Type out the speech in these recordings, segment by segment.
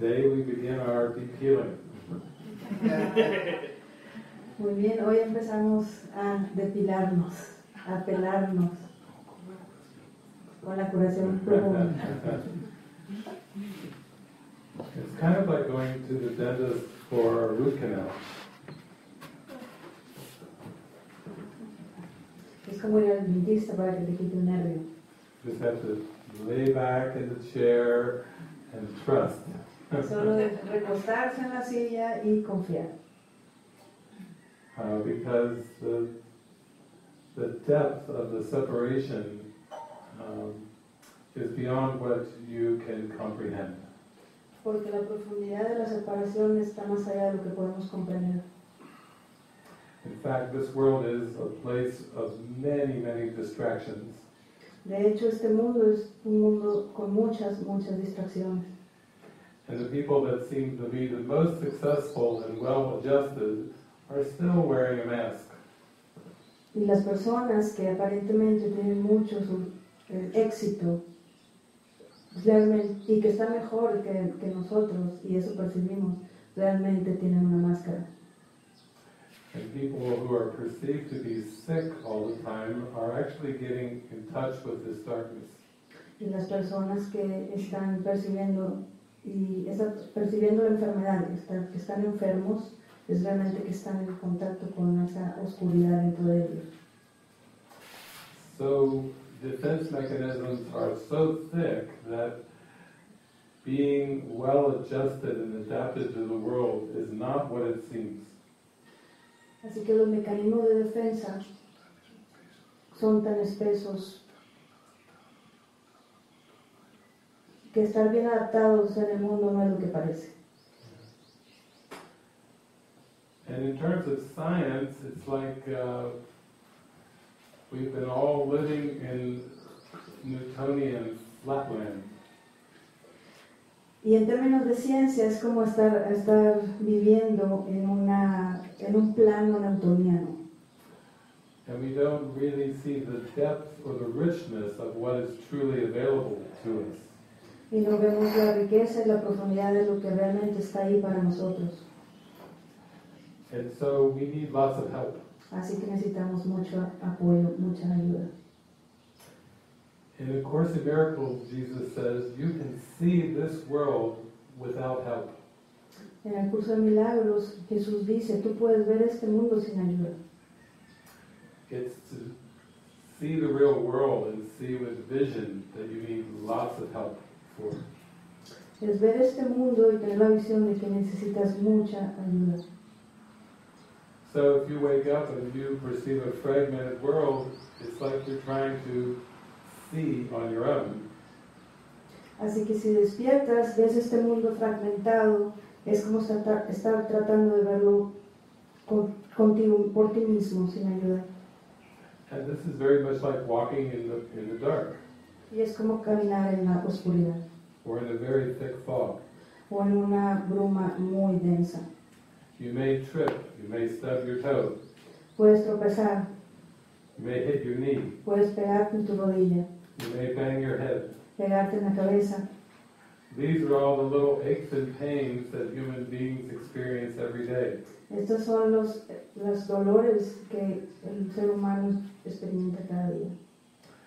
today we begin our deep healing. Muy bien, hoy empezamos a depilarnos, a pelarnos con la curación profunda. It's kind of like going to the dentist for a root canal. Es como ir al dentista para que te quite un nervio. Just have to lay back in the chair and trust. Solo recostarse en la silla y confiar. Because the depth of the separation is beyond what you can comprehend. Porque la profundidad de la separación está más allá de lo que podemos comprender. In fact, this world is a place of many, many distractions. De hecho, este mundo es un mundo con muchas, muchas distracciones. And the people that seem to be the most successful and well-adjusted are still wearing a mask. Y las personas que aparentemente tienen mucho éxito realmente, y que están mejor que nosotros, y eso percibimos, realmente tienen una máscara. And people who are perceived to be sick all the time are actually getting in touch with this darkness. Y las personas que están percibiendo la enfermedad, que están enfermos, es realmente que están en contacto con esa oscuridad dentro de ellos. So defense mechanisms are so thick that being well adjusted and adapted to the world is not what it seems. Así que los mecanismos de defensa son tan espesos que estar bien adaptados en el mundo no es lo que parece. And in terms of science, it's like we've been all living in Newtonian flatland. Y en términos de ciencia es como estar viviendo en un plano newtoniano. And we don't really see the depth or the richness of what is truly available to us. Y no vemos la riqueza y la profundidad de lo que realmente está ahí para nosotros. And so we need lots of help. Así que necesitamos mucho apoyo, mucha ayuda. In A Course in Miracles, Jesus says, you can see this world without help. En el curso de milagros, Jesús dice, tú puedes ver este mundo sin ayuda. It's to see the real world and see with vision that you need lots of help for. Es ver este mundo y tener la visión de que necesitas mucha ayuda. So if you wake up and you perceive a fragmented world, it's like you're trying to see on your own. Así que si despiertas, ves este mundo fragmentado, es como estar tratando de verlo contigo, por ti mismo, sin ayuda. And this is very much like walking in the dark. Y es como caminar en la oscuridad. Or in a very thick fog. O en una bruma muy densa. You may trip, you may stub your toe. Puedes tropezar. You may hit your knee. Puedes pegarte en tu rodilla. You may bang your head. Pegarte en la cabeza. These are all the little aches and pains that human beings experience every day. Estos son los dolores que el ser humano experimenta cada día.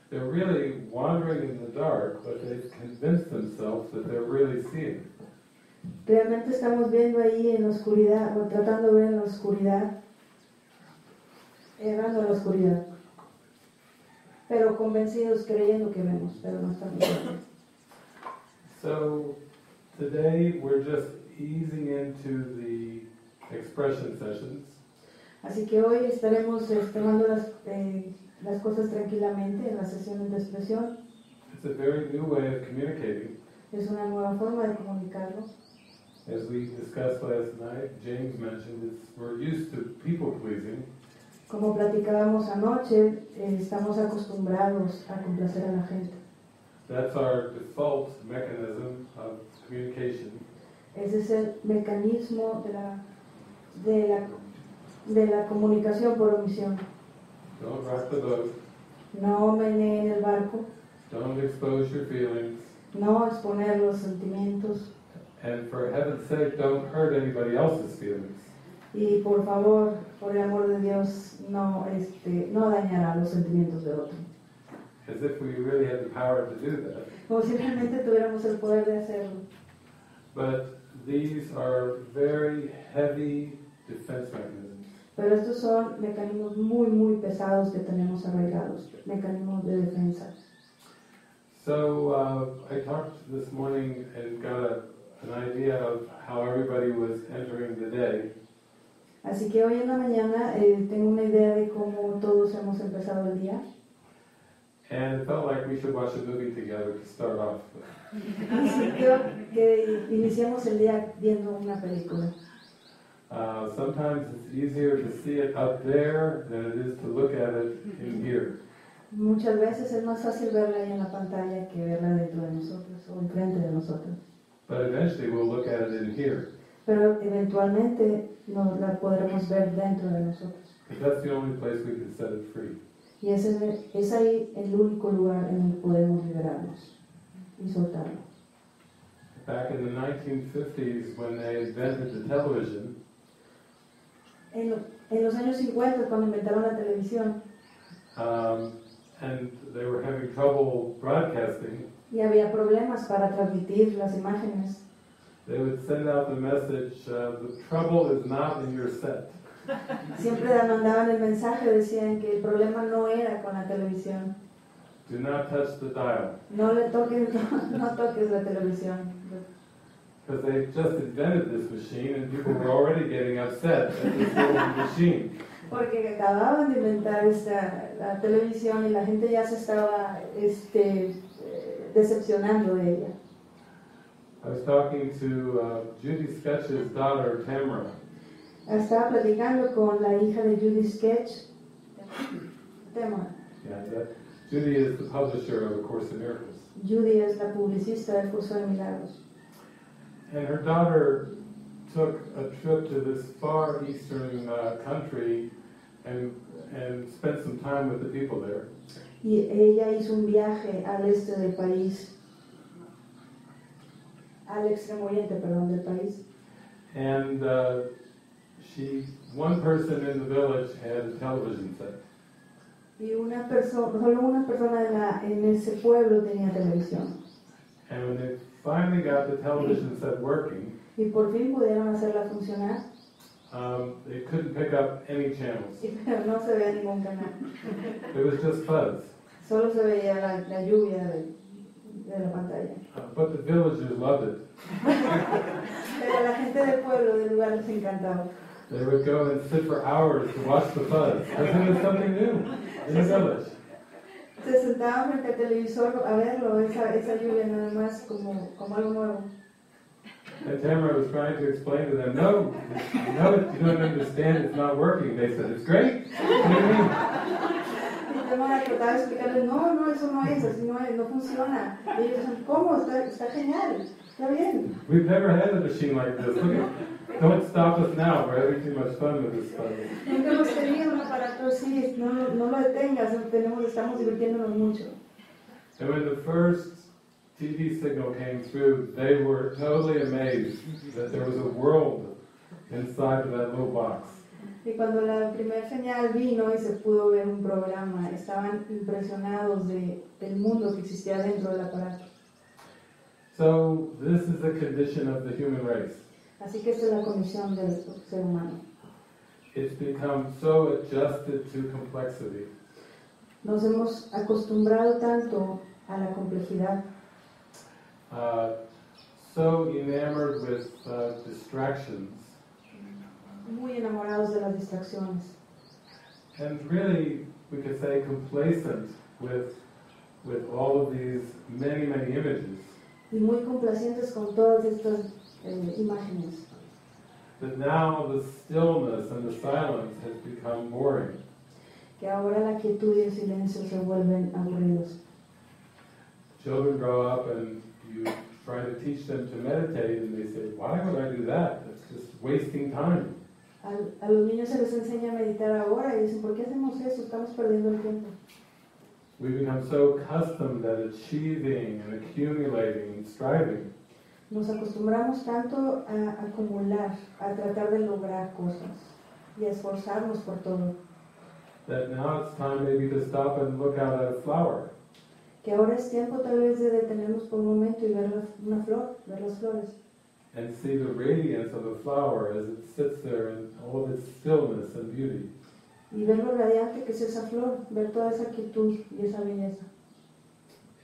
They're really wandering in the dark, but they've convinced themselves that they're really seeing. Realmente estamos viendo ahí en la oscuridad, o tratando de ver en la oscuridad, errando en la oscuridad, pero convencidos, creyendo que vemos, pero no estamos viendo. So today we're just easing into the expression sessions. Así que hoy estaremos tomando las cosas tranquilamente en las sesiones de expresión. It's a very new way of communicating. Es una nueva forma de comunicarlo. As we discussed last night, James mentioned we're used to people pleasing. Como platicábamos anoche, estamos acostumbrados a complacer a la gente. That's our default mechanism of communication. Ese es el mecanismo de la comunicación por omisión. Don't rock the boat. No meneen el barco. Don't expose your feelings. No exponer los sentimientos. And for heaven's sake, don't hurt anybody else's feelings. Y por favor, por el amor de Dios, no dañará los sentimientos de otro. As if we really had the power to do that. Como si realmente tuviéramos el poder de hacerlo. But these are very heavy defense mechanisms. Pero estos son mecanismos muy, muy pesados que tenemos arraigados, mecanismos de defensa. So I talked this morning and got an idea of how everybody was entering the day. Así que hoy en la mañana tengo una idea de cómo todos hemos empezado el día. And it felt like we should watch a movie together to start off with. Sometimes it's easier to see it up there than it is to look at it in here. Muchas veces es más fácil verla ahí en la pantalla que verla dentro de nosotros o enfrente de nosotros. But eventually we'll look at it in here. Pero eventualmente nos la podremos ver dentro de nosotros. But that's the only place we can set it free. Y ese es ahí el único lugar en el que podemos liberarnos y soltarnos. Back in the 1950s, when they invented the television, en los años 50 cuando inventaron la televisión, and they were having trouble broadcasting, y había problemas para transmitir las imágenes. They would send out the message: "The trouble is not in your set." Siempre mandaban el mensaje, decían que el problema no era con la televisión. Do not touch the dial. No toques la televisión. Because they just invented this machine and people were already getting upset at this little machine. Porque acababan de inventar la televisión y la gente ya se estaba decepcionando de ella. I was talking to Judy Sketch's daughter, Tamara. Estaba platicando con la hija de Judy Sketch, Tamara. Judy is the publisher of A Course in Miracles. Judy es la publicista del Curso de Milagros. And her daughter took a trip to this far eastern country and spent some time with the people there. Y ella hizo un viaje al este del país, al extremo oriente, perdón, del país. And one person in the village had a television set. Y solo una persona en ese pueblo tenía televisión. And when they finally got the television set working, y por fin pudieron hacerla funcionar. They couldn't pick up any channels. Pero no se veía ningún canal. It was just fuzz. Solo se veía la lluvia de la pantalla. But the villagers loved it. Pero la gente del pueblo, del lugar, les encantaba. They would go and sit for hours to watch the fuzz. Isn't it something new in the village? Se sentaban frente al televisor a verlo, esa lluvia nada más como algo nuevo. And Tamara was trying to explain to them, no, you don't understand, it's not working. They said, it's great. Y Tamara trataba de explicarles, no, eso no es, así no funciona. Y ellos dicen, ¿cómo? Está genial, está bien. We've never had a machine like this. Don't stop us now, we're having too much fun with this puzzle. Nunca hemos tenido un aparato así, no lo detengas, estamos divirtiéndonos mucho. And when the first TV signal came through, they were totally amazed that there was a world inside of that little box. Y cuando la primera señal vino y se pudo ver un programa, estaban impresionados del mundo que existía dentro del aparato. So this is the condition of the human race. Así que esta es la condición del ser humano. It's become so adjusted to complexity. Nos hemos acostumbrado tanto a la complejidad. So enamored with distractions. Muy enamorados de las distracciones. And really, we could say complacent with all of these many images. Y muy complacientes con todas estas imágenes. But now the stillness and the silence has become boring. Que ahora la quietud y el silencio se vuelven aburridos. Children grow up and you try to teach them to meditate and they say, why would I do that? It's just wasting time. A los niños se les enseña a meditar ahora y dicen, ¿por qué hacemos eso? Estamos perdiendo el tiempo. We become so accustomed at achieving and accumulating and striving. nos acostumbramos tanto a acumular, a tratar de lograr cosas y a esforzarnos por todo. That now it's time maybe to stop and look out at a flower. Que ahora es tiempo tal vez de detenernos por un momento y ver una flor, ver las flores. And see the radiance of the flower as it sits there in all of its stillness and beauty. Y ver lo radiante que es esa flor, ver toda esa quietud y esa belleza.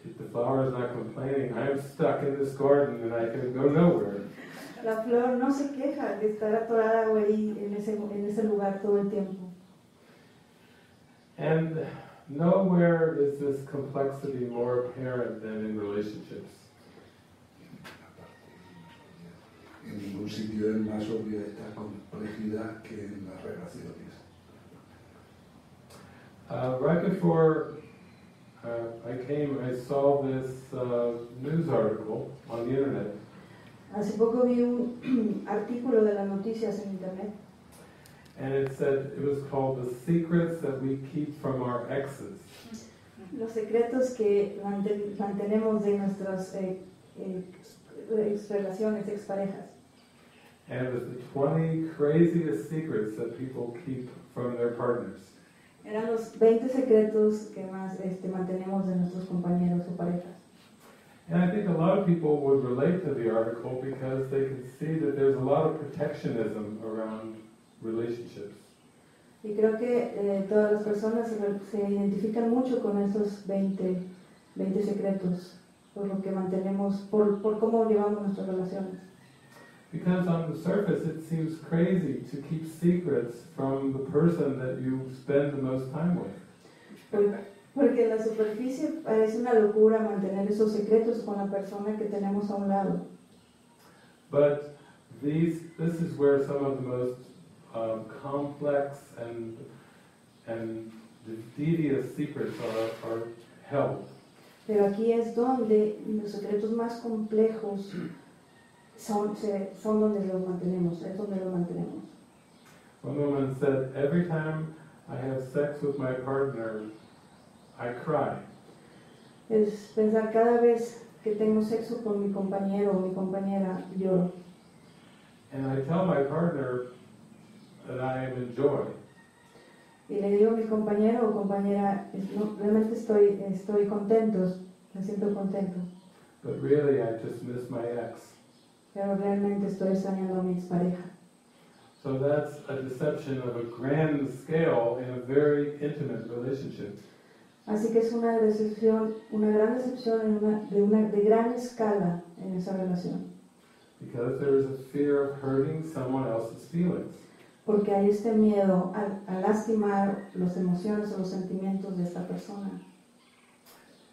If the flower is not complaining, I am stuck in this garden and I can go nowhere. La flor no se queja de estar atorada ahí en ese lugar todo el tiempo. And nowhere is this complexity more apparent than in relationships. En ningún sitio es más obvia esta complejidad que en las relaciones. Right before I came, I saw this news article on the internet. Hace poco vi un artículo de las noticias en internet. And it said it was called "The Secrets That We Keep From Our Exes." Los secretos que mantenemos de nuestras relaciones, exparejas. And it was the 20 craziest secrets that people keep from their partners. Eran los 20 secretos que más mantenemos de nuestros compañeros o parejas. And I think a lot of people would relate to the article because they can see that there's a lot of protectionism around relationships. Y creo que todas las personas se identifican mucho con estos 20 secretos por lo que mantenemos, por cómo llevamos nuestras relaciones. Because on the surface it seems crazy to keep secrets from the person that you spend the most time with. Porque en la superficie parece una locura mantener esos secretos con la persona que tenemos a un lado. But this is where some of the most complex and devious secrets are held. Pero aquí es donde los secretos más complejos son donde los mantenemos, es donde los mantenemos. One woman said, "Every time I have sex with my partner, I cry." Es pensar, cada vez que tengo sexo con mi compañero o mi compañera, lloro. And I tell my partner that I am in joy. Y le digo a mi compañero o compañera, no, realmente estoy contento, me siento contento. But really, I just miss my ex. Pero realmente estoy extrañando a mi expareja. So that's a deception of a grand scale in a very intimate relationship. Así que es una decepción, una gran decepción de gran escala en esa relación. Because there is a fear of hurting someone else's feelings. Porque hay este miedo a lastimar las emociones o los sentimientos de esta persona.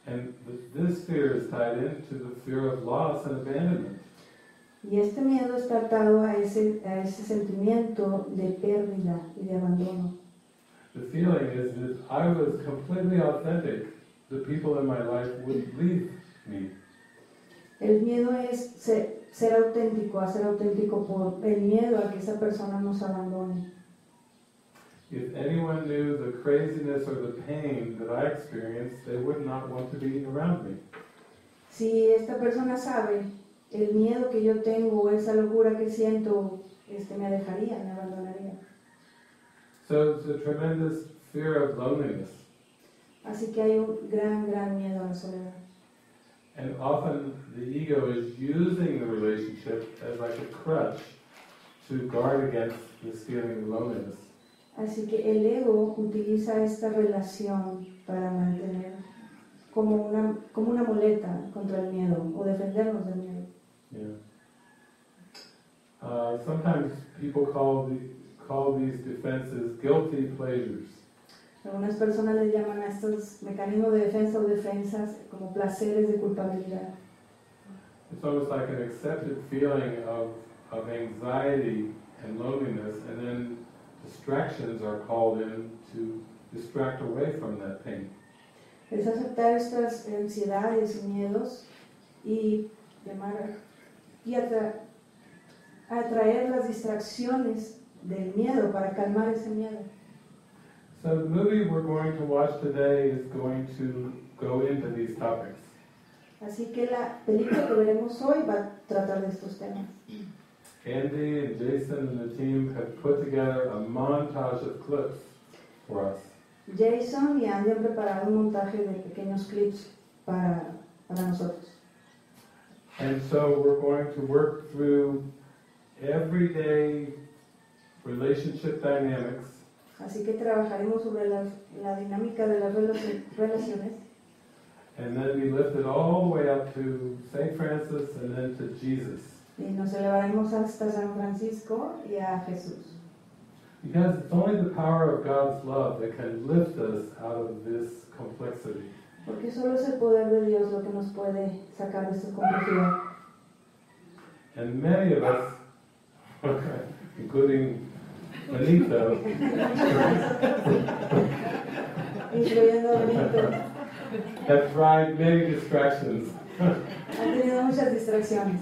And this fear is tied into the fear of loss and abandonment. Y este miedo está atado a ese sentimiento de pérdida y de abandono. The feeling is that if I was completely authentic, the people in my life would leave me. El miedo es ser auténtico, a ser auténtico por el miedo a que esa persona nos abandone. If anyone knew the craziness or the pain that I experienced, they would not want to be around me. Si esta persona sabe el miedo que yo tengo, esa locura que siento, me dejaría, me abandonaría. So it's a tremendous fear of loneliness. Así que hay un gran miedo a la soledad. And often the ego is using the relationship as like a crutch to guard against this feeling of loneliness. Así que el ego utiliza esta relación para mantener como una muleta contra el miedo o defendernos del miedo. Yeah. Sometimes people call these defenses guilty pleasures. Algunas personas les llaman a estos mecanismos de defensa o defensas como placeres de culpabilidad. It's almost like an accepted feeling of anxiety and loneliness, and then distractions are called in to distract away from that pain. Es aceptar estas ansiedades y miedos y atraer las distracciones del miedo para calmar ese miedo. So the movie we're going to watch today is going to go into these topics. Así que la película que veremos hoy va a tratar de estos temas. Andy and Jason and the team have put together a montage of clips for us. Jason y Andy han preparado un montaje de pequeños clips para nosotros. And so we're going to work through everyday relationship dynamics. Así que trabajaremos sobre la dinámica de las relaciones. And then we lift it all the way up to St. Francis and then to Jesus. Y nos elevaremos hasta San Francisco y a Jesús. Because it's only the power of God's love that can lift us out of this complexity. Porque solo es el poder de Dios lo que nos puede sacar de esta complejidad. And many of us, including Benito, have tried many distractions. Ha tenido muchas distracciones.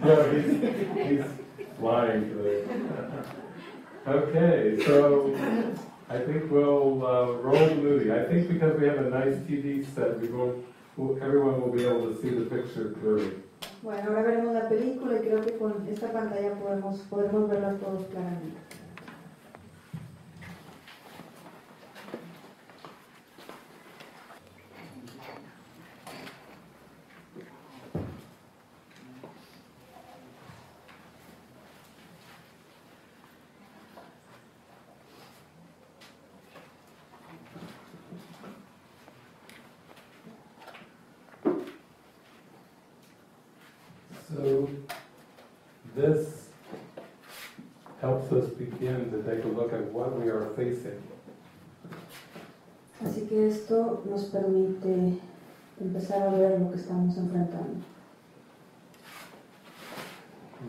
No, he's lying today. Okay, so I think we'll roll the movie. I think because we have a nice TV set, everyone will be able to see the picture clearly. Bueno, ahora veremos la película y creo que con esta pantalla podemos verla todos claramente. So this helps us begin to take a look at what we are facing. Así que esto nos permite empezar a ver lo que estamos enfrentando.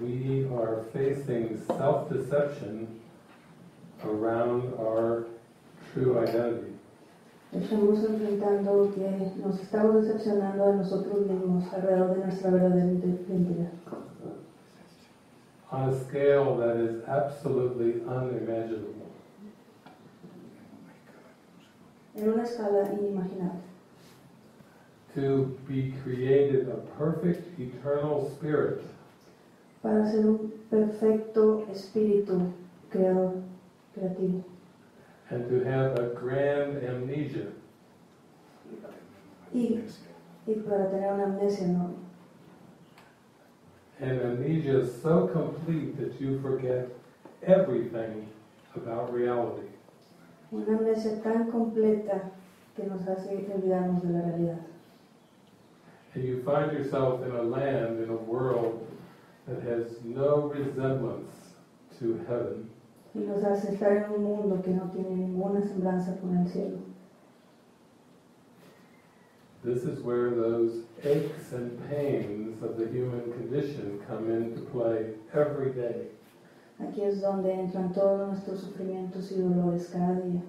We are facing self-deception around our true identity. Estamos enfrentando que nos estamos decepcionando a nosotros mismos alrededor de nuestra verdadera identidad. On a scale that is absolutely unimaginable. En una escala inimaginable. To be created a perfect eternal spirit. Para ser un perfecto espíritu creativo. And to have a grand amnesia. And amnesia is so complete that you forget everything about reality. Una amnesia tan completa que nos hace olvidarnos de la realidad. And you find yourself in a land, in a world that has no resemblance to heaven. Y nos hace estar en un mundo que no tiene ninguna semblanza con el cielo. This is where those aches and pains of the human condition come into play every day. Aquí es donde entran todos nuestros sufrimientos y dolores cada día.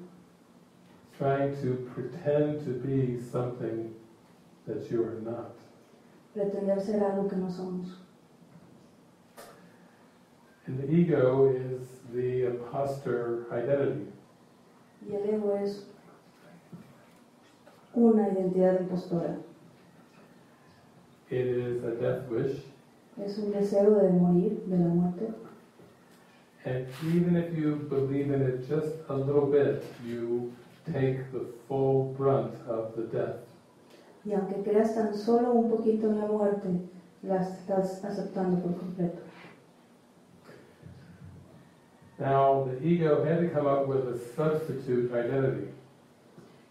Trying to pretend to be something that you are not. Pretender ser algo que no somos. And the ego is the imposter identity. Y el ego es una identidad impostora. It is a death wish. Es un deseo de morir, de la muerte. And even if you believe in it just a little bit, you take the full brunt of the death. Y aunque creas tan solo un poquito en la muerte, la estás aceptando por completo. Now, the ego had to come up with a substitute identity.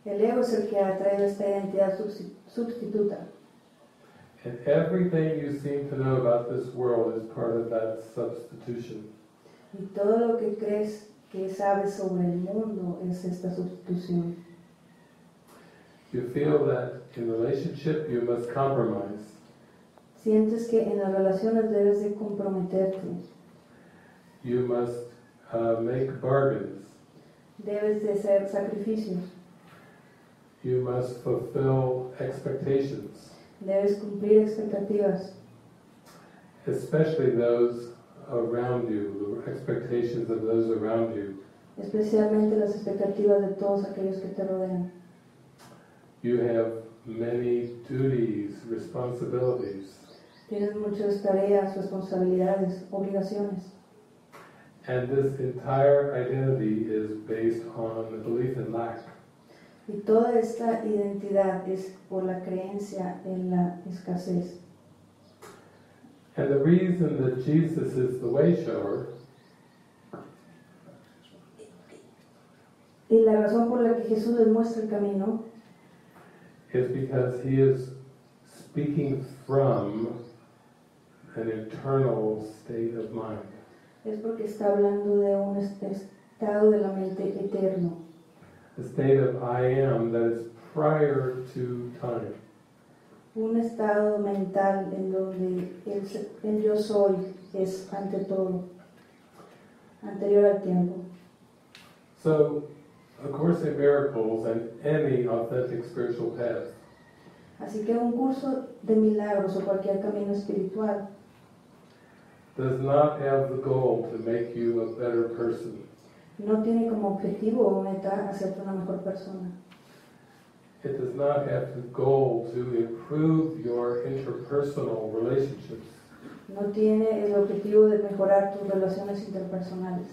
El ego es el que ha traído esta identidad sustituta. And everything you seem to know about this world is part of that substitution. Y todo lo que crees que sabes sobre el mundo es esta sustitución. You feel that in relationship you must compromise. Sientes que en las relaciones debes de comprometerte. You must make bargains. Debes de hacer sacrificios. You must fulfill expectations. Debes cumplir expectativas. Especially those around you, the expectations of those around you. Especialmente las expectativas de todos aquellos que te rodean. You have many duties, responsibilities. Tienes muchas tareas, responsabilidades, obligaciones. And this entire identity is based on the belief in lack. Y toda esta identidad es por la creencia en la escasez. And the reason that Jesus is the way shower. Y la razón por la que Jesús les muestra el camino is because he is speaking from an internal state of mind. Es porque está hablando de un estado de la mente eterno. A state of I am that is prior to time. Un estado mental en donde el yo soy es ante todo, anterior al tiempo. So, A Course in Miracles and any authentic spiritual path. Así que un curso de milagros o cualquier camino espiritual does not have the goal to make you a better person. No tiene como objetivo o meta hacerte una mejor persona. It does not have the goal to improve your interpersonal relationships. No tiene el objetivo de mejorar tus relaciones interpersonales.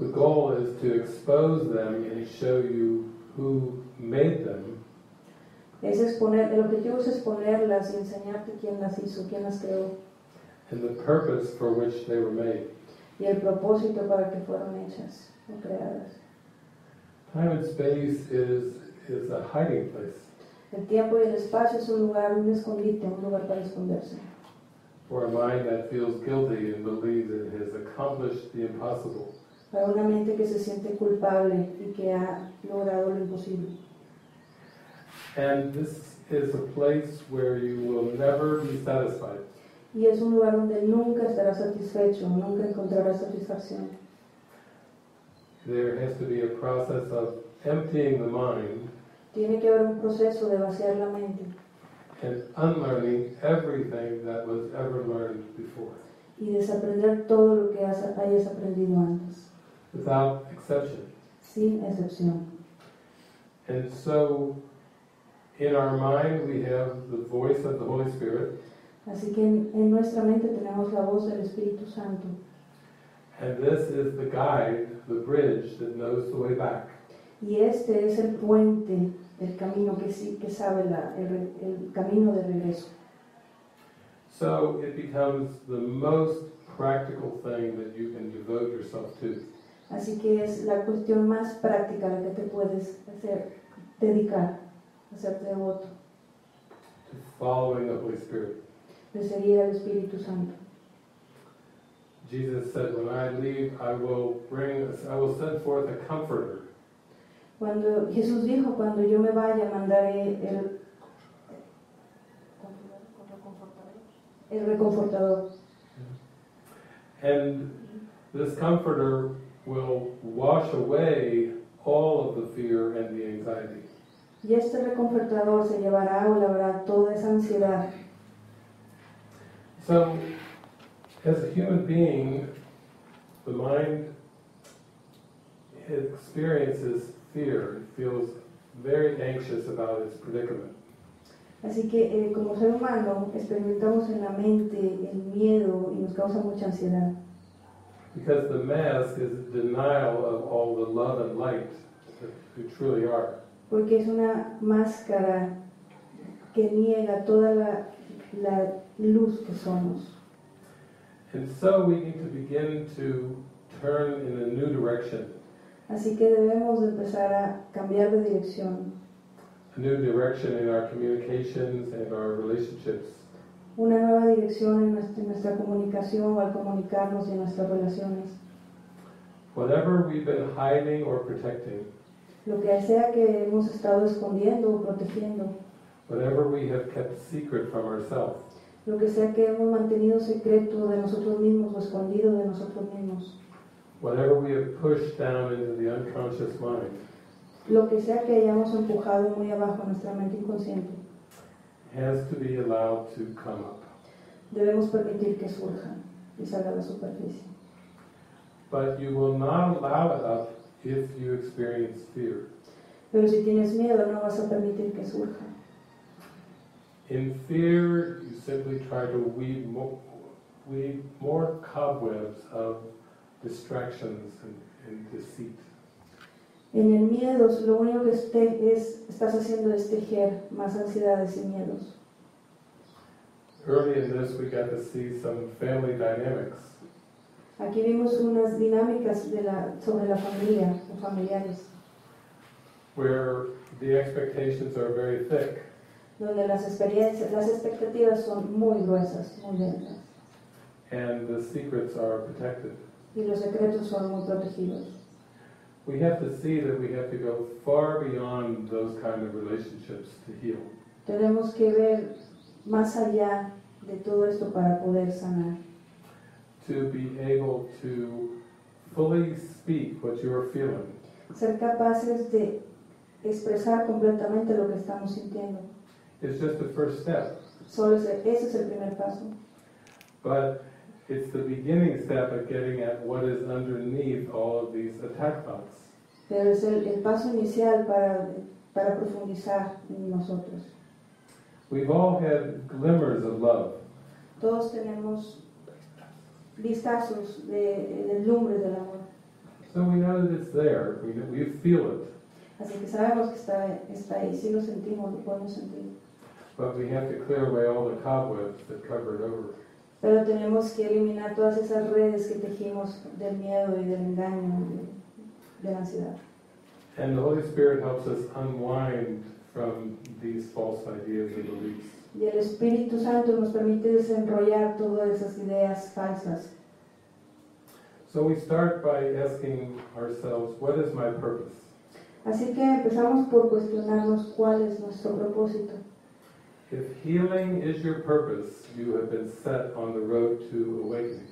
The goal is to expose them and show you who made them. Es exponer, el objetivo es exponerlas y enseñarte quién las hizo, quién las creó. And the purpose for which they were made. Y el propósito para que fueron hechas o creadas. Time and space is a hiding place. El tiempo y el espacio es un lugar, un escondite, un lugar para esconderse. For a mind that feels guilty and believes it has accomplished the impossible. Para una mente que se siente culpable y que ha logrado lo imposible. And this is a place where you will never be satisfied. Y es un lugar donde nunca estarás satisfecho, nunca encontrarás satisfacción. There has to be a process of emptying the mind. Tiene que haber un proceso de vaciar la mente. And unlearning everything that was ever learned before. Y desaprender todo lo que hayas aprendido antes. Without exception. Sin excepción. And so, in our mind, we have the voice of the Holy Spirit. Así que en nuestra mente tenemos la voz del Espíritu Santo. And this is the guide, the bridge that knows the way back. Y este es el puente, el camino que sí que sabe el camino de regreso. So it becomes the most practical thing that you can devote yourself to. Así que es la cuestión más práctica la que te puedes hacer, dedicar, hacerte devoto. To following the Holy Spirit. De seguir al Espíritu Santo. Jesus said, "When I leave, I will send forth a comforter." Cuando Jesús dijo, cuando yo me vaya, mandaré el reconfortador. And this comforter will wash away all of the fear and the anxiety. Y este reconfortador se llevará o lavará toda esa ansiedad. So, as a human being, the mind experiences fear. It feels very anxious about its predicament. Así que como ser humano experimentamos en la mente el miedo y nos causa mucha ansiedad. Because the mask is a denial of all the love and light that you truly are. Porque es una máscara que niega toda la luz que somos. And so we need to begin to turn in a new direction. Así que debemos de empezar a cambiar de dirección. A new direction in our communications and our relationships. Una nueva dirección en nuestra comunicación o al comunicarnos y en nuestras relaciones. Whatever we've been hiding or protecting. Lo que sea que hemos estado escondiendo o protegiendo. Whatever we have kept secret from ourselves. Lo que sea que hemos mantenido secreto de nosotros mismos o escondido de nosotros mismos. Whatever we have pushed down into the unconscious mind. Lo que sea que hayamos empujado muy abajo a nuestra mente inconsciente. Has to be allowed to come up. Debemos permitir que surja. y sale a la superficie. But you will not allow it up if you experience fear. Pero si tienes miedo, no vas a permitir que surja. In fear, you simply try to weave more cobwebs of distractions and deceit. En el miedo, lo único que estás haciendo es tejer más ansiedades y miedos. Early in this, we got to see some family dynamics. Aquí vimos unas dinámicas sobre la familia, los familiares. Where the expectations are very thick. Donde las expectativas son muy gruesas, muy lentas. And the secrets are protected. Y los secretos son muy protegidos. We have to see that we have to go far beyond those kind of relationships to heal. Tenemos que ver más allá de todo esto para poder sanar. To be able to fully speak what you are feeling. Ser capaces de expresar completamente lo que estamos sintiendo. It's just the first step. Solo ese es el primer paso. But it's the beginning step of getting at what is underneath all of these attack thoughts. Pero es el paso inicial para profundizar en nosotros. We've all had glimmers of love. Todos tenemos vistazos de lumbre del amor. So we know that it's there. We feel it. Así que sabemos que está ahí. Si lo sentimos, lo podemos sentir. But we have to clear away all the cobwebs that cover it over. Pero tenemos que eliminar todas esas redes que tejimos del miedo y del engaño, de la ansiedad. And the Holy Spirit helps us unwind from these false ideas and beliefs. Y el Espíritu Santo nos permite desenrollar todas esas ideas falsas. So we start by asking ourselves, what is my purpose? Así que empezamos por cuestionarnos cuál es nuestro propósito. If healing is your purpose, you have been set on the road to awakening.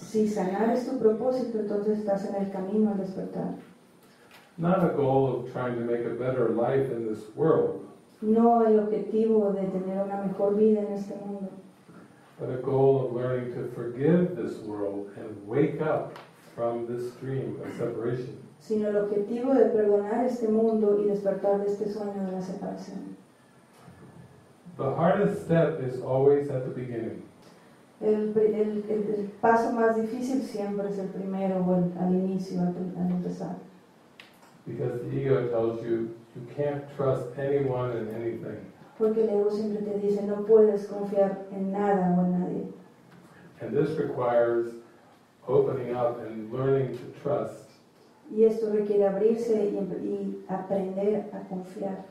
Si sanar es tu propósito, entonces estás en el camino al despertar. Not a goal of trying to make a better life in this world. No el objetivo de tener una mejor vida en este mundo. But a goal of learning to forgive this world and wake up from this dream of separation. Sino el objetivo de perdonar este mundo y despertar de este sueño de la separación. The hardest step is always at the beginning. El paso más difícil siempre es el primero, al inicio, al empezar. Because the ego tells you you can't trust anyone and anything. Porque el ego siempre te dice no puedes confiar en nada o en nadie. And this requires opening up and learning to trust. Y esto requiere abrirse y aprender a confiar.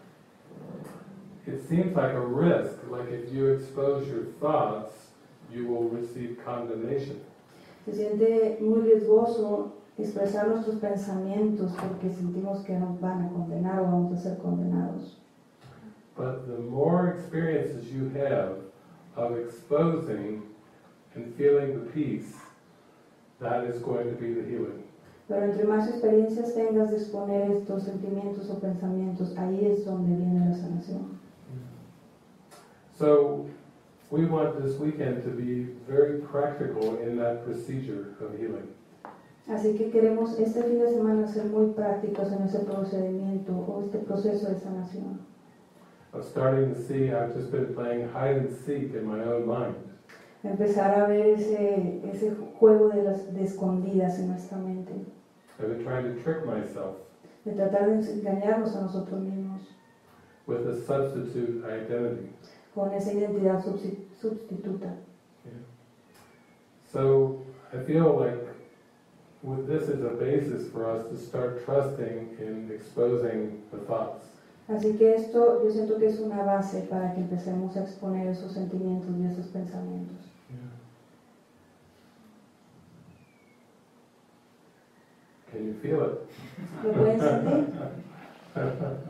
It seems like a risk, like if you expose your thoughts, you will receive condemnation. Se siente muy riesgoso expresar nuestros pensamientos porque sentimos que nos van a condenar o vamos a ser condenados. But the more experiences you have of exposing and feeling the peace, that is going to be the healing. Pero entre más experiencias tengas de exponer estos sentimientos o pensamientos, ahí es donde viene la sanación. So, we want this weekend to be very practical in that procedure of healing. Así que queremos este fin de semana ser muy prácticos en ese procedimiento o este proceso de sanación. I'm starting to see I've just been playing hide and seek in my own mind. Empezar a ver ese juego de escondidas en nuestra mente. I've been trying to trick myself. De tratar de engañarnos a nosotros mismos. With a substitute identity. Con esa identidad sustituta. Yeah. So I feel like this is a basis for us to start trusting in exposing the thoughts. Así que esto yo siento que es una base para que empecemos a exponer esos sentimientos y esos pensamientos. Yeah. Can you feel it? ¿Lo pueden sentir?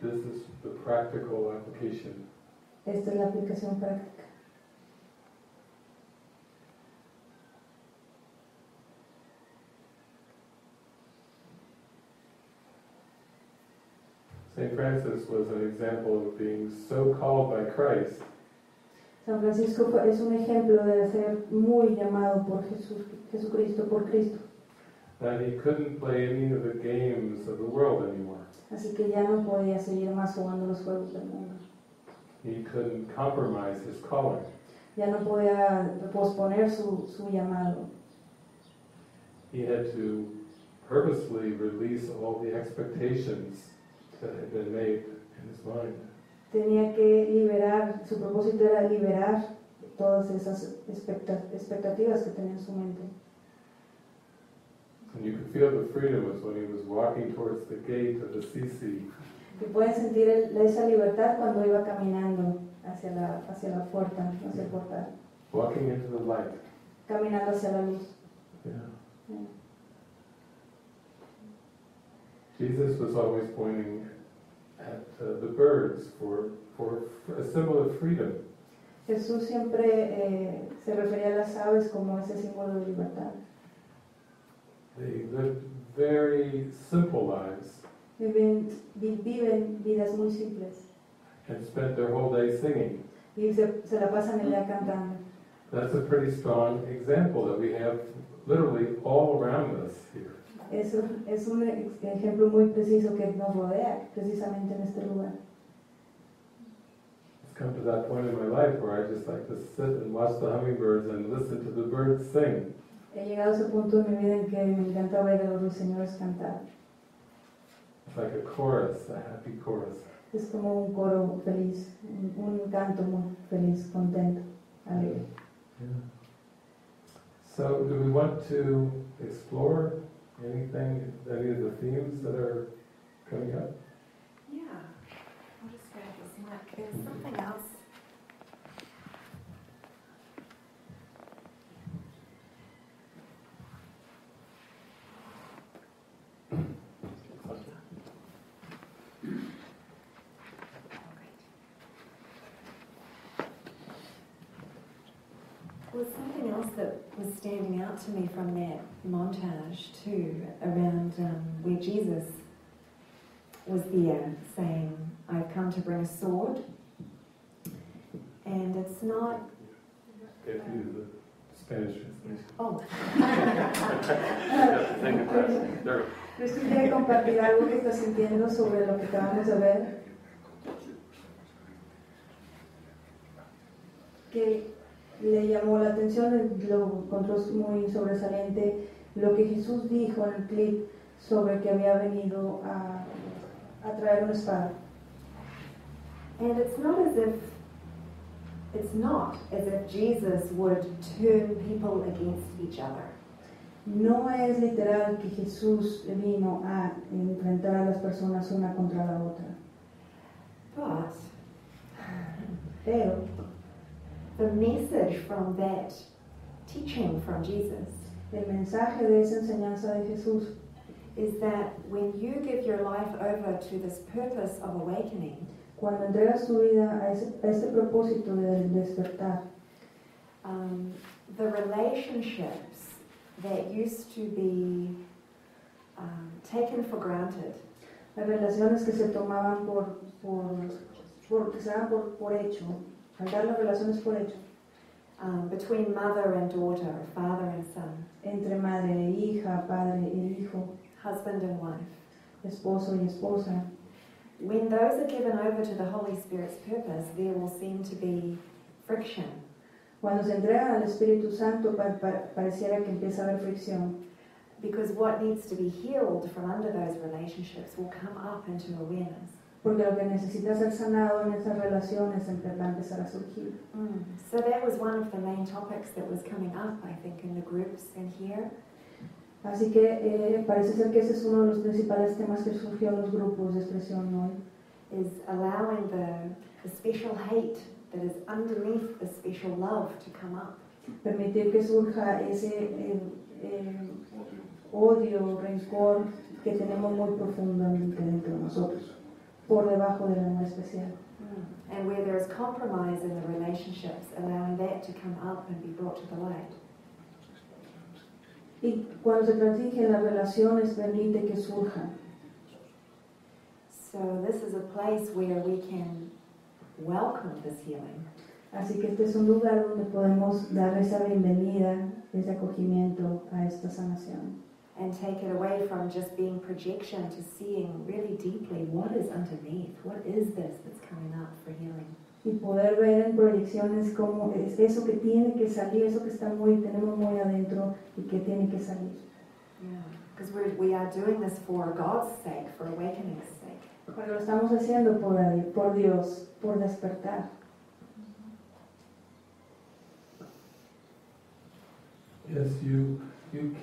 This is the practical application. Esta es la aplicación práctica. St. Francis was an example of being so called by Christ. San Francisco es un ejemplo de ser muy llamado por Jesucristo, por Cristo. That he couldn't play any of the games of the world anymore. Así que ya no podía seguir más jugando los juegos del mundo. He couldn't compromise his calling. Ya no podía posponer su llamado. He had to purposely release all the expectations that had been made in his mind. Tenía que liberar, su propósito era liberar todas esas expectativas que tenía en su mente. And you could feel the freedom was when he was walking towards the gate of Assisi. Y pueden sentir esa libertad cuando iba caminando hacia la puerta, hacia el portal. Walking into the light. Caminando hacia la luz. Yeah. Yeah. Jesus was always pointing at the birds for a symbol of freedom. Jesús siempre se refería a las aves como ese símbolo de libertad. They lived very simple lives. Viven vidas muy simples. And spent their whole day singing. Y se la pasan el día cantando. That's a pretty strong example that we have literally all around us here. Eso es un ejemplo muy preciso que nos rodea, precisamente en este lugar. It's come to that point in my life where I just like to sit and watch the hummingbirds and listen to the birds sing. He llegado a ese punto en mi vida en que me encanta ver a los señores cantar. It's like a chorus, a happy chorus. Es como un coro feliz, un canto muy feliz, contento, alegre. Yeah. So, do we want to explore any of the themes that are coming up? Yeah, I'll just grab this and look. There's something else. Well, something else that was standing out to me from that montage too, around where Jesus was there saying, I've come to bring a sword, and it's not... If you the Spanish translation. Oh. Yo sí quería compartir algo que estás sintiendo sobre lo que acabamos de ver. Que le llamó la atención, lo encontró muy sobresaliente lo que Jesús dijo en el clip sobre que había venido a traer una espada. And it's not as if Jesus would turn people against each other. No es literal que Jesús vino a enfrentar a las personas una contra la otra. Pero the message from that teaching from Jesus, el mensaje de esa enseñanza de Jesús, is that when you give your life over to this purpose of awakening, cuando entregas tu vida a ese propósito de despertar, the relationships that used to be taken for granted, las relaciones que se tomaban por hecho. Between mother and daughter, father and son, entre madre e hija, padre e hijo, husband and wife, esposo y esposa. When those are given over to the Holy Spirit's purpose, there will seem to be friction. Cuando se entregan al Espíritu Santo, pareciera que empieza a haber fricción. Because what needs to be healed from under those relationships will come up into awareness. Porque lo que necesita ser sanado en esas relaciones va a empezar a surgir. So that was one of the main topics that was coming up, I think, in the groups and here. Así que parece ser que ese es uno de los principales temas que surgió en los grupos de expresión hoy. Is allowing the special hate that is underneath the special love to come up. Permitir que surja ese odio, rencor que tenemos muy profundamente dentro de nosotros. Por debajo de la especial. And where there is compromise in the relationships, allowing that to come up and be brought to the light. Y cuando se transige las relaciones, permite que surjan. So this is a place where we can welcome this healing. Así que este es un lugar donde podemos dar esa bienvenida, ese acogimiento a esta sanación. And take it away from just being projection to seeing really deeply what is underneath, what is this that's coming up for healing. Y poder ver en proyecciones cómo es eso que tiene que salir, eso que está tenemos muy adentro y que tiene que salir. Yeah, because we are doing this for God's sake, for awakening's sake. Porque lo estamos haciendo por Dios, por despertar. Yes, you can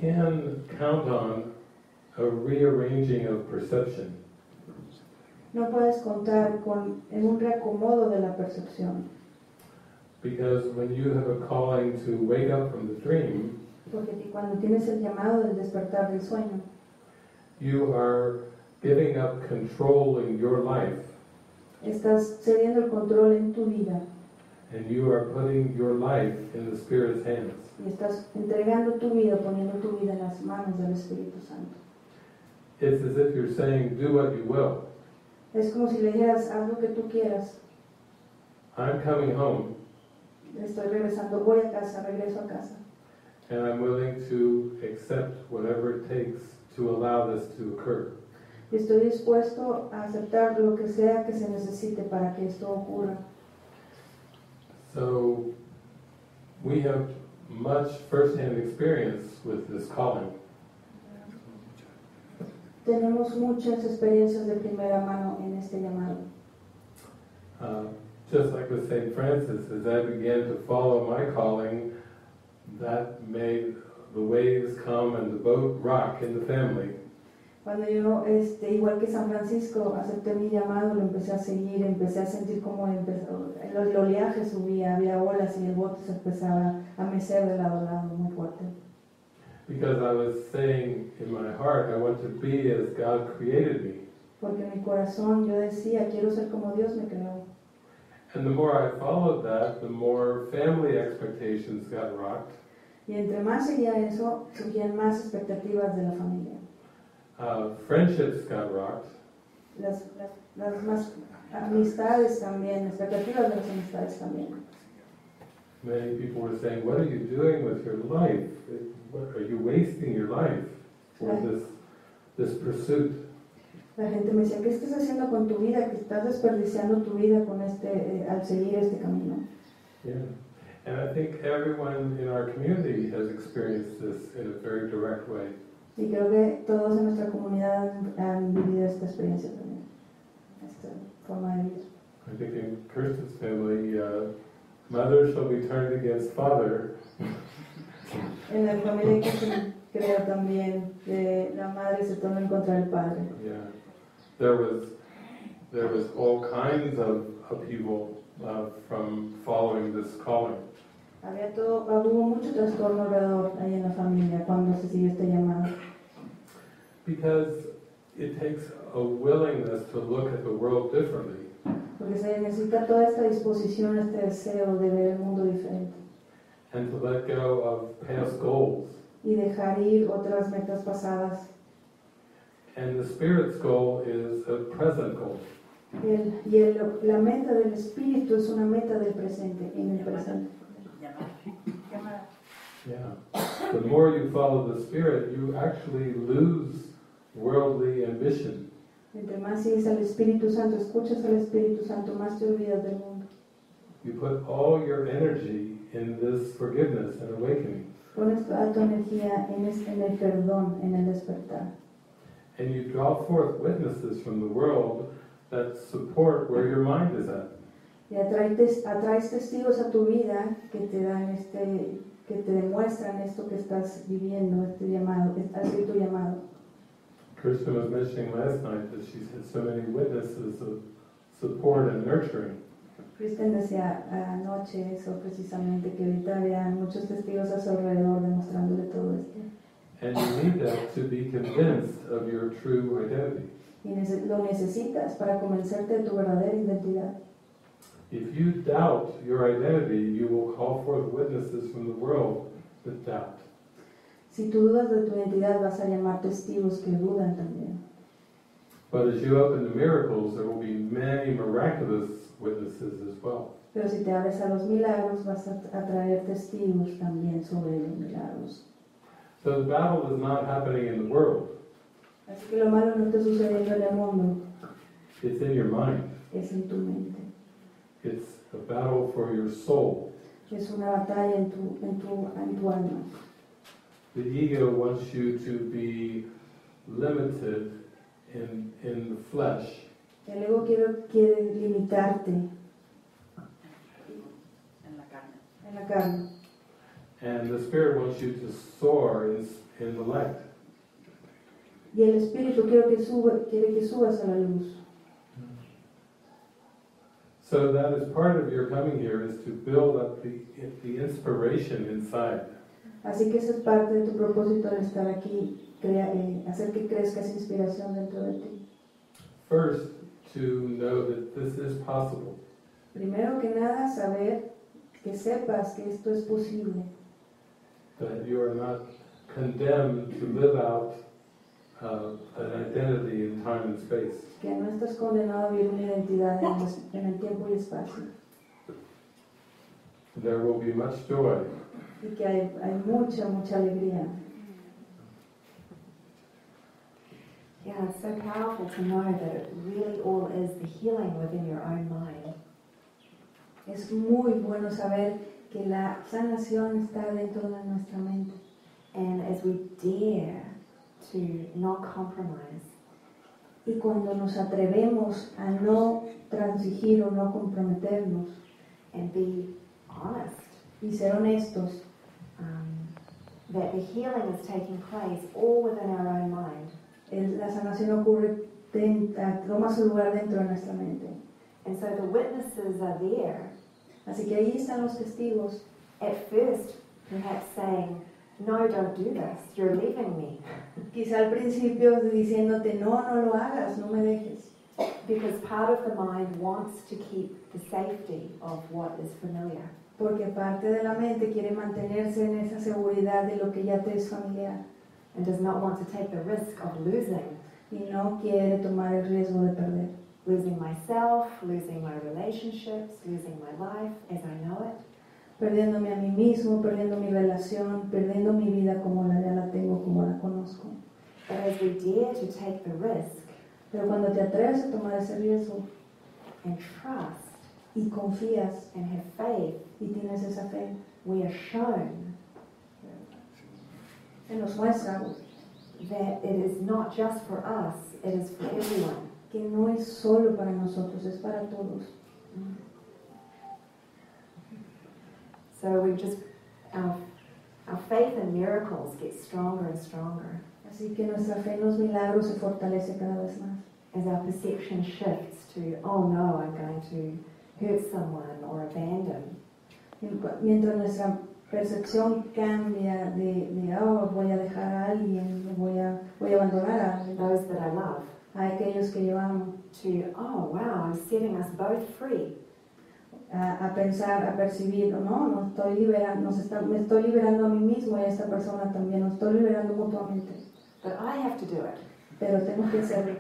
count on a rearranging of perception. No puedes contar con un reacomodo de la percepción. Because when you have a calling to wake up from the dream, porque cuando tienes el llamado del despertar del sueño, you are giving up control in your life. Estás cediendo el control en tu vida. And you are putting your life in the Spirit's hands. Y estás entregando tu vida, poniendo tu vida en las manos del Espíritu Santo. It's as if you're saying, do what you will. Es como si le dijeras, haz lo que tú quieras. I'm coming home. Estoy regresando, voy a casa, regreso a casa. And I'm willing to accept whatever it takes to allow this to occur. Estoy dispuesto a aceptar lo que sea que se necesite para que esto ocurra. So we have much first-hand experience with this calling. Tenemos muchas experiencias de primera mano en este llamado. Just like with St. Francis, as I began to follow my calling, that made the waves come and the boat rock in the family. Cuando yo, igual que San Francisco, acepté mi llamado, lo empecé a seguir, empecé a sentir como el oleaje subía, había olas y el bote se empezaba a mecer de lado a lado muy fuerte. Because I was saying in my heart, I want to be as God created me. Porque en mi corazón yo decía, quiero ser como Dios me creó. And the more I followed that, the more family expectations got rocked. Y entre más seguía eso, surgían más expectativas de la familia. Friendships got rocked. Las amistades también, expectativas de las amistades también. Many people were saying, "What are you doing with your life? Are you wasting your life for this pursuit?" La gente me decía, ¿qué estás haciendo con tu vida? ¿Que estás desperdiciando tu vida con al seguir este camino? Yeah, and I think everyone in our community has experienced this in a very direct way. Y creo que todos en nuestra comunidad han vivido esta experiencia también, esta forma de vivir. I think in Kirsten's family, mother shall be turned against father. En la familia que creo también, la madre se toma en contra del padre. Yeah, there was all kinds of upheaval from following this calling. Hubo mucho trastorno alrededor ahí en la familia cuando se siguió este llamado. Because it takes a willingness to look at the world differently. Porque se necesita toda esta disposición, este deseo de ver el mundo diferente. And to let go of past goals. Y dejar ir otras metas pasadas. And the Spirit's goal is a present goal. La meta del Espíritu es una meta del presente, en el presente. Yeah. The more you follow the Spirit, you actually lose worldly ambition. Entre más sigues al Espíritu Santo, escuchas al Espíritu Santo, más te olvidas del mundo. You put all your energy in this forgiveness and awakening. Pones toda tu energía en el perdón, en el despertar. And you draw forth witnesses from the world that support where your mind is at. Y atraes testigos a tu vida que te dan que te demuestran esto que estás viviendo, este llamado, este tu llamado. Kirsten was mentioning last night that she's had so many witnesses of support and nurturing. Kirsten decía anoche eso precisamente, que ahorita había muchos testigos a su alrededor demostrándole todo esto. And you need that to be convinced of your true identity. Y lo necesitas para convencerte de tu verdadera identidad. If you doubt your identity, you will call forth witnesses from the world that doubt. Si tú dudas de tu identidad, vas a llamar testigos que dudan también. But as you open the miracles, there will be many miraculous witnesses as well. Pero si te abres a los milagros, vas a atraer testigos también sobre los milagros. So the battle is not happening in the world. Así que lo malo no está sucediendo en el mundo. It's in your mind. Es en tu mente. It's a battle for your soul. Es una batalla en tu alma. The ego wants you to be limited in the flesh. El ego quiere limitarte en la carne. And the spirit wants you to soar in the light. Y el espíritu quiere que subas a la luz. So that is part of your coming here, is to build up the inspiration inside. Así que esa es parte de tu propósito al estar aquí, hacer que crezca esa inspiración dentro de ti. First, to know that this is possible. Primero que nada, que sepas que esto es posible. That you are not condemned to live out an identity in time and space. Que no estás condenado a vivir una identidad en el tiempo y espacio. There will be much joy. Y que hay mucha alegría. Yeah, it's so powerful to know that it really all is the healing within your own mind. Es muy bueno saber que la sanación está dentro de nuestra mente. And as we dare to not compromise. Y cuando nos atrevemos a no transigir o no comprometernos, and be honest, y ser honestos, that the healing is taking place all within our own mind. La sanación toma su lugar dentro de nuestra mente. And so the witnesses are there. Así que ahí están los testigos. At first, perhaps saying, "No, don't do this. You're leaving me." Quizá al principio diciéndote, no lo hagas, no me dejes. Because part of the mind wants to keep the safety of what is familiar. Porque parte de la mente quiere mantenerse en esa seguridad de lo que ya te es familiar. And does not want to take the risk of losing. Y no quiere tomar el riesgo de perder. Losing myself, losing my relationships, losing my life as I know it. Perdiéndome a mí mismo, perdiendo mi relación, perdiendo mi vida como ya la tengo, como la conozco. But as we dare to take the risk, pero cuando te atreves a tomar ese riesgo, and trust, y confías, and have faith, y tienes esa fe, we are shown, se nos muestra, that it is not just for us, it is for everyone. Que no es solo para nosotros, es para todos. So we just, our faith in miracles gets stronger and stronger. Así que nuestra fe en los milagros se fortalece cada vez más. As our perception shifts to, oh no, I'm going to hurt someone or abandon. Mientras nuestra percepción cambia de oh, voy a dejar a alguien, voy a abandonar a alguien. Those that I love. A aquellos que yo amo. To, oh wow, I'm setting us both free. A pensar, a percibir, no estoy liberando, me estoy liberando a mí mismo y a esta persona también, nos estoy liberando mutuamente. But I have to do it. Pero tengo que hacerlo.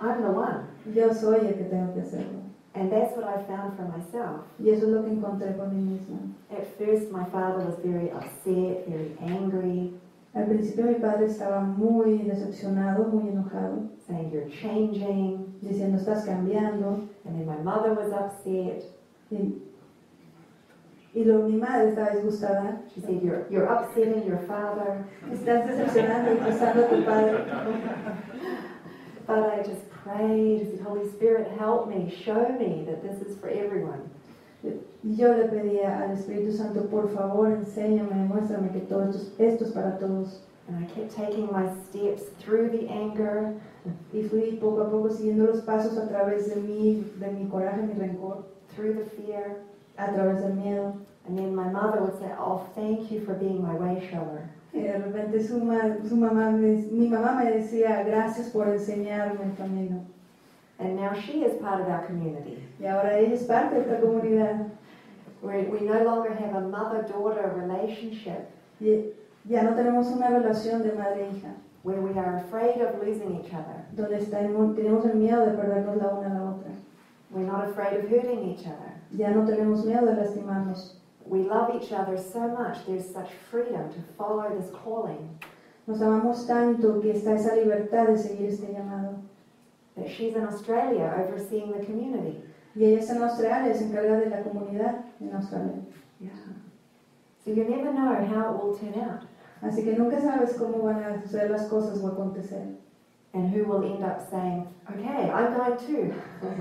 I'm the one. Yo soy el que tengo que hacerlo. And that's what I found for myself. Y eso es lo que encontré por mí misma. At first, my father was very upset, very angry. Al principio mi padre estaba muy decepcionado, muy enojado. Saying, "You're changing." Diciendo, estás cambiando. And then my mother was upset. Mi madre estaba disgustada. She said, "You're upsetting your father." Estás decepcionando y disgustando a tu padre. But I just prayed. I said, "Holy Spirit, help me. Show me that this is for everyone." Y yo le pedía al Espíritu Santo, por favor, enséñame, muéstrame que todo esto es para todos. And I kept taking my steps through the anger. Y fui poco a poco siguiendo los pasos a través de mi coraje, mi rencor. Through the fear. A través del miedo. And then my mother would say, "Oh, thank you for being my way shower." Y de repente mi mamá me decía, gracias por enseñarme el camino. And now she is part of our community. Y ahora ella es parte de esta comunidad. We no longer have a mother-daughter relationship. Ya no tenemos una relación de madre-hija. where we are afraid of losing each other. Donde tenemos el miedo de perdernos la una a la otra. We're not afraid of hurting each other. Ya no tenemos miedo de lastimarnos. We love each other so much. There's such freedom to follow this calling. Nos amamos tanto que está esa libertad de seguir este llamado. That she's in Australia overseeing the community. Y ella está en Australia, se encarga de la comunidad en Australia. Yeah. So you never know how it will turn out. Así que nunca sabes cómo van a suceder las cosas o acontecer. And who will end up saying, "Okay, I'm going too."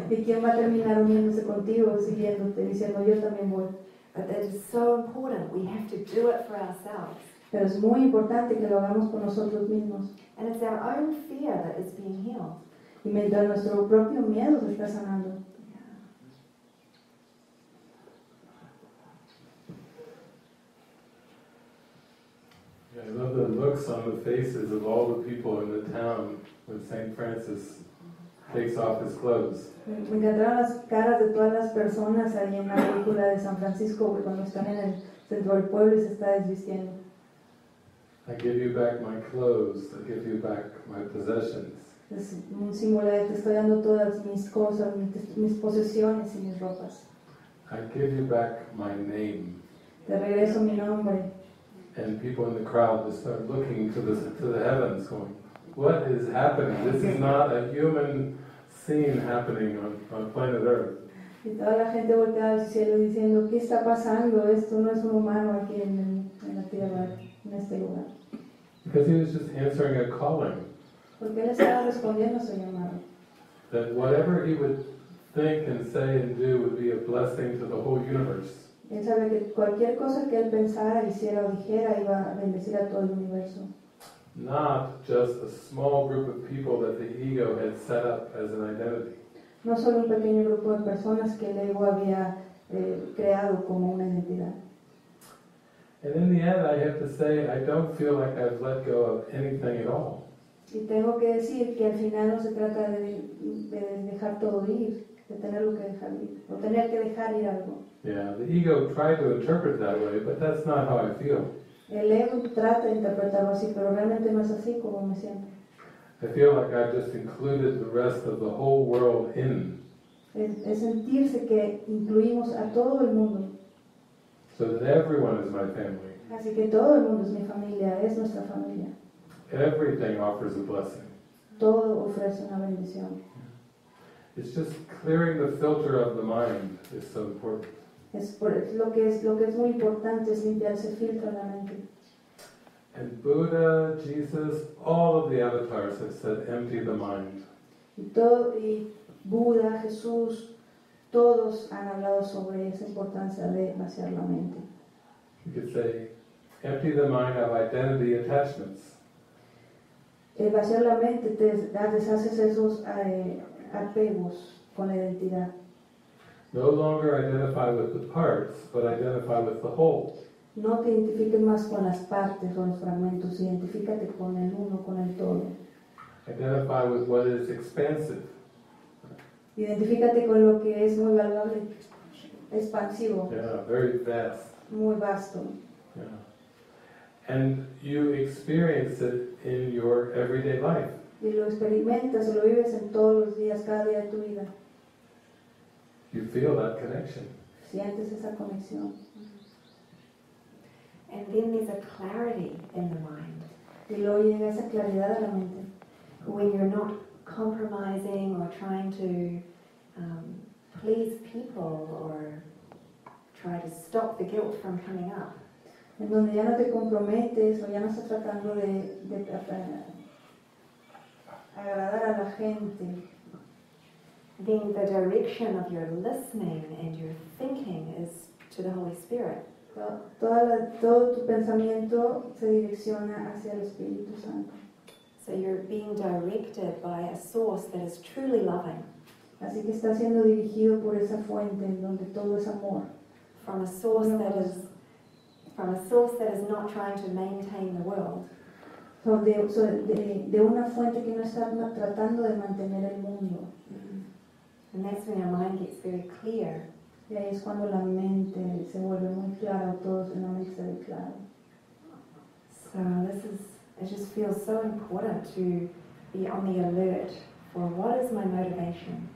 Y quién va a terminar uniéndose contigo, siguiéndote, diciendo, yo también voy. But that is so important. We have to do it for ourselves. Pero es muy importante que lo hagamos por nosotros mismos. And it's our own fear that is being healed. Y mientras nuestro propio miedo se está sanando. Yeah. I love the looks on the faces of all the people in the town when St. Francis takes off his clothes. Me encantaron las caras de todas las personas ahí en la película de San Francisco cuando están en el centro del pueblo y se está desvistiendo. I give you back my clothes. I give you back my possessions. Es un símbolo de te estoy dando todas mis cosas, mis posesiones y mis ropas. I give you back my name. Te regreso mi nombre. And people in the crowd just start looking to the heavens, going, "What is happening? This is not a human scene happening on planet Earth." Y toda la gente voltea al cielo diciendo, ¿qué está pasando? Esto no es un humano aquí en la tierra, en este lugar. Because he was just answering a calling. Porque él estaba respondiendo a su llamado. That whatever he would think and say and do would be a blessing to the whole universe. Él sabe que cualquier cosa que él pensara, hiciera o dijera iba a bendecir a todo el universo. Not just a small group of people that the ego had set up as an identity. No solo un pequeño grupo de personas que el ego había creado como una identidad. And in the end, I have to say, I don't feel like I've let go of anything at all. Y tengo que decir que al final no se trata de dejar todo ir, de tenerlo que dejar ir, o tener que dejar ir algo. Yeah, the ego tried to interpret that way, but that's not how I feel. El ego trata de interpretarlo así, pero realmente no es así como me siento. I feel like I've just included the rest of the whole world in. Es sentirse que incluimos a todo el mundo. So that everyone is my family. Así que todo el mundo es mi familia, es nuestra familia. Everything offers a blessing. Todo ofrece una bendición. It's just clearing the filter of the mind is so important. Lo que es muy importante es limpiar ese filtro de la mente. And Buddha, Jesus, all of the avatars have said, empty the mind. Y Buda, Jesús, todos han hablado sobre esa importancia de vaciar la mente. You could say, empty the mind of identity attachments. El vaciar la mente te deshaces esos apegos con la identidad. No longer identify with the parts, but identify with the whole. No te identifiques más con las partes o los fragmentos, identifícate con el uno, con el todo. Identify with what is expansive. Identifícate con lo que es muy valorable, expansivo. Yeah, very vast. Muy vasto. Yeah. And you experience it in your everyday life. Y lo experimentas o lo vives en todos los días, cada día de tu vida. You feel that connection. Sientes esa conexión. And then there's a clarity in the mind. Y luego llega esa claridad a la mente. When you're not compromising or trying to please people or try to stop the guilt from coming up. En donde ya no te comprometes o ya no estás tratando de agradar a la gente. Then the direction of your listening and your thinking is to the Holy Spirit. Todo tu pensamiento se direcciona hacia el Espíritu Santo. So you're being directed by a source that is truly loving. Así que está siendo dirigido por esa fuente en donde todo es amor. From a source that is not trying to maintain the world. De una fuente que no está tratando de mantener el mundo. And that's when our mind gets very clear. Y ahí es cuando la mente se vuelve muy clara, todo se vuelve claro. So this is It just feels so important to be on the alert for what is my motivation.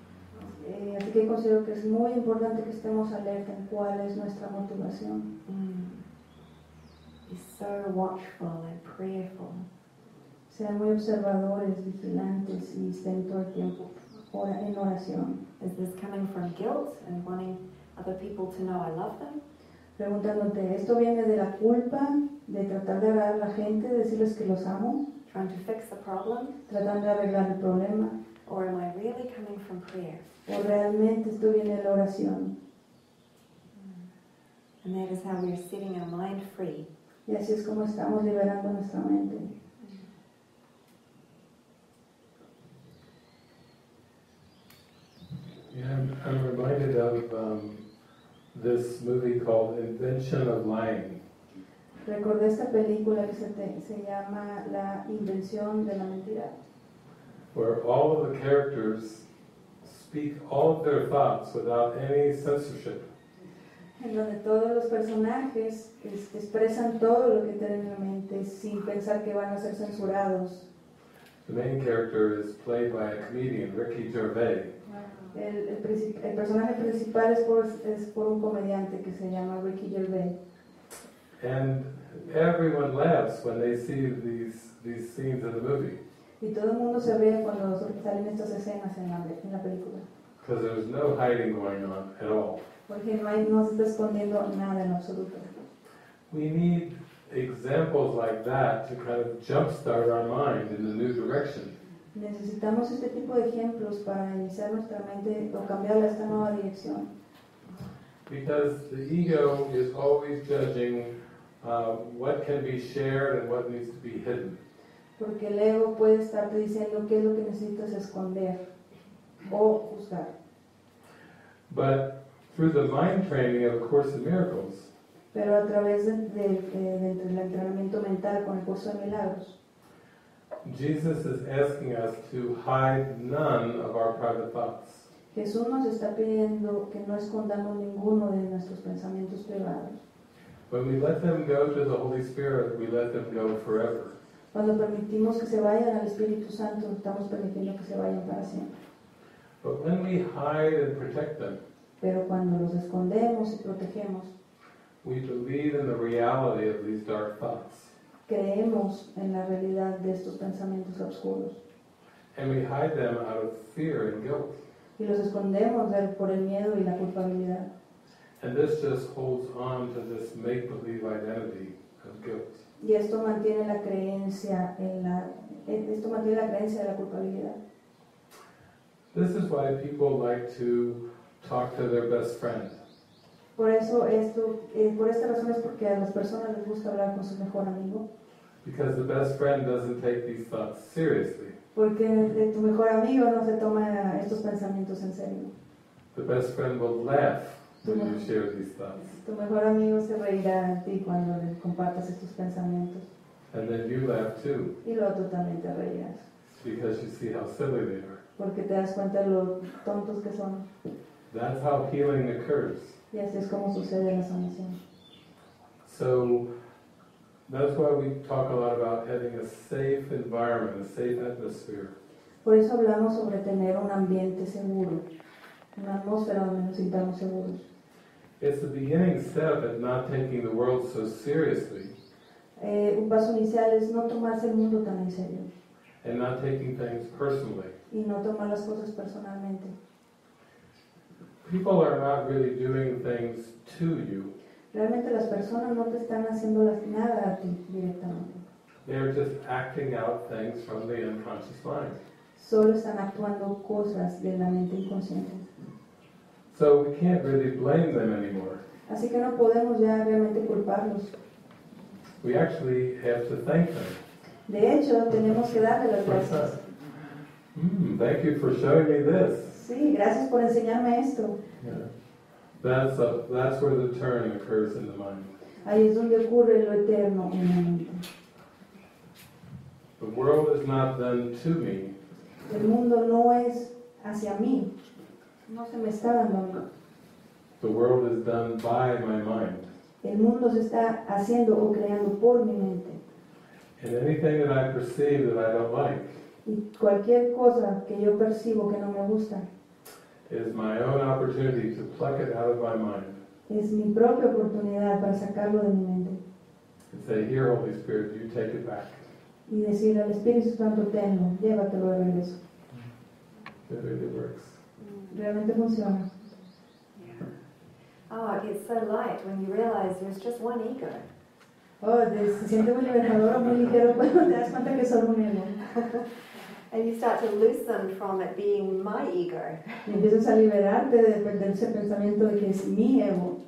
Así que considero que es muy importante que estemos alerta en cuál es nuestra motivación. Be so watchful and prayerful. Sean muy observadores, vigilantes y estén todo el tiempo en oración. Is this coming from guilt and wanting other people to know I love them? Preguntándote, ¿esto viene de la culpa de tratar de agradar a la gente, decirles que los amo? Trying to fix the problem? Tratando de arreglar el problema. Or am I really coming from prayer? ¿O realmente esto viene de la oración? And that is how we are setting our mind free. Y así es como estamos liberando nuestra mente. Yeah, I'm reminded of this movie called Invention of Lying. Recordé esta película que se llama La Invención de la Mentira. Where all of the characters speak all of their thoughts without any censorship. En donde todos los personajes expresan todo lo que tienen en la mente sin pensar que van a ser censurados. The main character is played by a comedian, Ricky Gervais. El personaje principal es por un comediante que se llama Ricky Gervais. And everyone laughs when they see these scenes in the movie. Y todo el mundo se ríe cuando salen estas escenas en la película. Because there's no hiding going on at all. Porque no se está escondiendo nada en absoluto. We need examples like that to kind of jumpstart our mind in a new direction. Necesitamos este tipo de ejemplos para iniciar nuestra mente o cambiarla a esta nueva dirección. Because the ego is always judging what can be shared and what needs to be hidden. Porque el ego puede estarte diciendo qué es lo que necesitas esconder o juzgar. But through the mind training of A Course in Miracles. Pero a través del entrenamiento mental con el curso de milagros. Jesus is asking us to hide none of our private thoughts. Jesús nos está pidiendo que no escondamos ninguno de nuestros pensamientos privados. When we let them go to the Holy Spirit, we let them go forever. Cuando permitimos que se vayan al Espíritu Santo, estamos permitiendo que se vayan para siempre. But when we hide and protect them, pero cuando los escondemos y protegemos, we believe in the reality of these dark thoughts. Creemos en la realidad de estos pensamientos oscuros. And we hide them out of fear and guilt. Y los escondemos por el miedo y la culpabilidad. And this just holds on to this make-believe identity of guilt. Y esto mantiene la creencia de la culpabilidad. This is why people like to talk to their best friend. Por esta razón es porque a las personas les gusta hablar con su mejor amigo. Because the best friend doesn't take these thoughts seriously. Porque tu mejor amigo no se toma estos pensamientos en serio. The best friend will laugh when you share these thoughts. Tu mejor amigo se reirá de ti cuando le compartas estos pensamientos. And then you laugh too. Y luego tú también te reirás. Because you see how silly they are. Porque te das cuenta de lo tontos que son. That's how healing occurs. Y así es como sucede la sanación. So that's why we talk a lot about having a safe environment, a safe atmosphere. Por eso hablamos sobre tener un ambiente seguro, una atmósfera donde nos sintamos seguros. It's the beginning step at not taking the world so seriously. Un paso inicial es no tomarse el mundo tan en serio. And not taking things personally. Y no tomar las cosas personalmente. People are not really doing things to you. Realmente las personas no te están haciendo nada a ti directamente. They're just acting out things from the unconscious mind. Solo están actuando cosas de la mente inconsciente. So we can't really blame them anymore. Así que no podemos ya realmente culparlos. We actually have to thank them. De hecho, tenemos que darle las gracias. Thank you for showing me this. Sí, gracias por enseñarme esto. Yeah. That's where the turn occurs in the mind. Ahí es donde ocurre lo eterno en la mente. The world is not done to me. El mundo no es hacia mí. No se me está dando a mí. The world is done by my mind. El mundo se está haciendo o creando por mi mente. And anything that I perceive that I don't like, y cualquier cosa que yo percibo que no me gusta, is my own opportunity to pluck it out of my mind. Es mi propia oportunidad para sacarlo de mi mente. And say, here, Holy Spirit, you take it back. Y decir al Espíritu Santo, tenlo, llévatelo de regreso. That really works. Realmente funciona. Yeah. Oh, it gets so light when you realize there's just one ego. Oh, se siente muy liberador o muy ligero cuando te das cuenta que solo un ego. And you start to loosen from it being my ego. Y empiezas a liberarte de ese pensamiento de que es mi ego.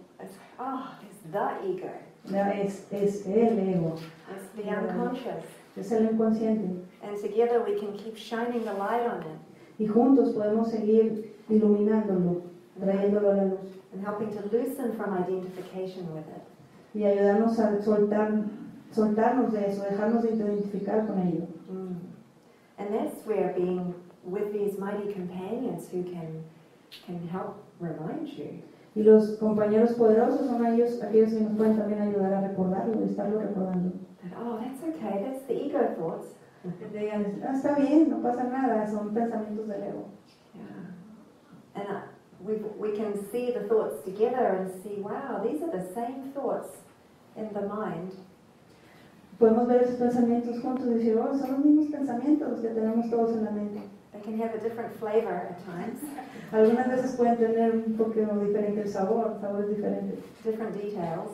Ah, it's the ego. No, es el ego. It's the unconscious. Es el inconsciente. And together we can keep shining the light on it. Y juntos podemos seguir iluminándolo, trayéndolo a la luz. And helping to loosen from identification with it. Y ayudarnos a soltarnos de eso, dejarnos de identificar con ello. And that's where being with these mighty companions who can help remind you. Y los compañeros poderosos son aquellos que nos pueden también ayudar a recordarlo, estarlo recordando. That, oh, that's okay, that's the ego thoughts. Y digan, ah, está bien, no pasa nada, son pensamientos del ego. Yeah. And we can see the thoughts together and see, wow, these are the same thoughts in the mind. Podemos ver esos pensamientos juntos y decir, oh, son los mismos pensamientos que tenemos todos en la mente. They can have a different flavor at times. Algunas veces pueden tener un poco diferente el sabor, sabores diferentes. Different details.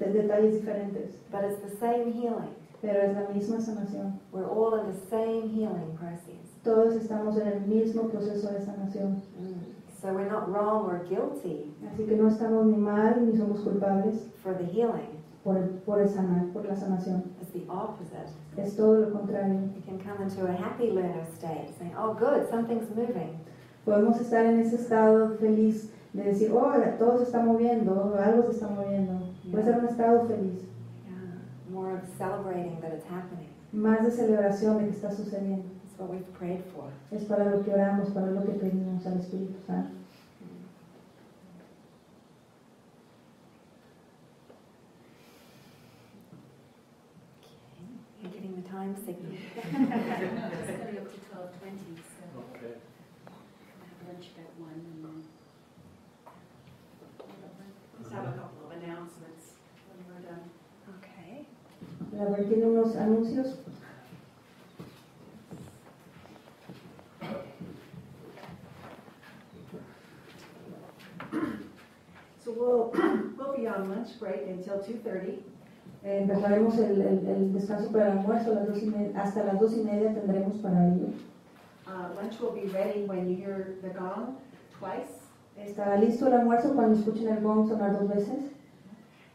Detalles diferentes. But it's the same healing. Pero es la misma sanación. We're all in the same healing process. Todos estamos en el mismo proceso de sanación. So we're not wrong or guilty. Así que no estamos ni mal ni somos culpables. For the healing. Por la sanación. It's the opposite. Es todo lo contrario. You can come into a happy learner state, saying, "Oh, good, something's moving." Podemos estar en ese estado feliz de decir, "Oh, todo se está moviendo, algo se está moviendo." Puede ser un estado feliz. Yeah. More of celebrating that it's happening. Más de celebración de que está sucediendo. That's what we've prayed for. Es para lo que oramos, para lo que pedimos al Espíritu Santo. Time signal. It's going to be up to 12:20, so okay. We'll have lunch about 1 and then just have a couple of announcements when we're done. Okay. La verdad tiene unos anuncios. So we'll be on lunch break until 2:30. Empezaremos el descanso para el almuerzo hasta las 2:30 tendremos para ello. Lunch will be ready when you hear the gong twice. Estará listo el almuerzo cuando escuchen el gong sonar dos veces.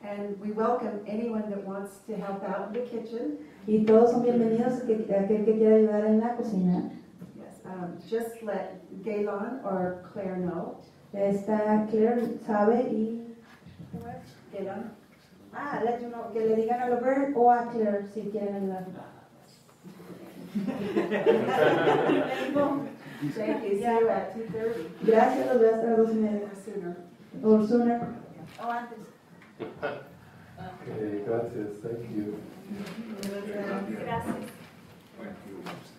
And we welcome anyone that wants to help out in the kitchen. Y todos son bienvenidos a aquel que quiera ayudar en la cocina. Yes, just let Gaylon or Claire know. Claire sabe y Gaylon. Ah, let you know, que le digan a Robert o a Claire si quieren ayudar. Thank you. See you at 2:30. Gracias, los veo hasta las 2:30. Or sooner. O antes. Gracias, thank you. Gracias.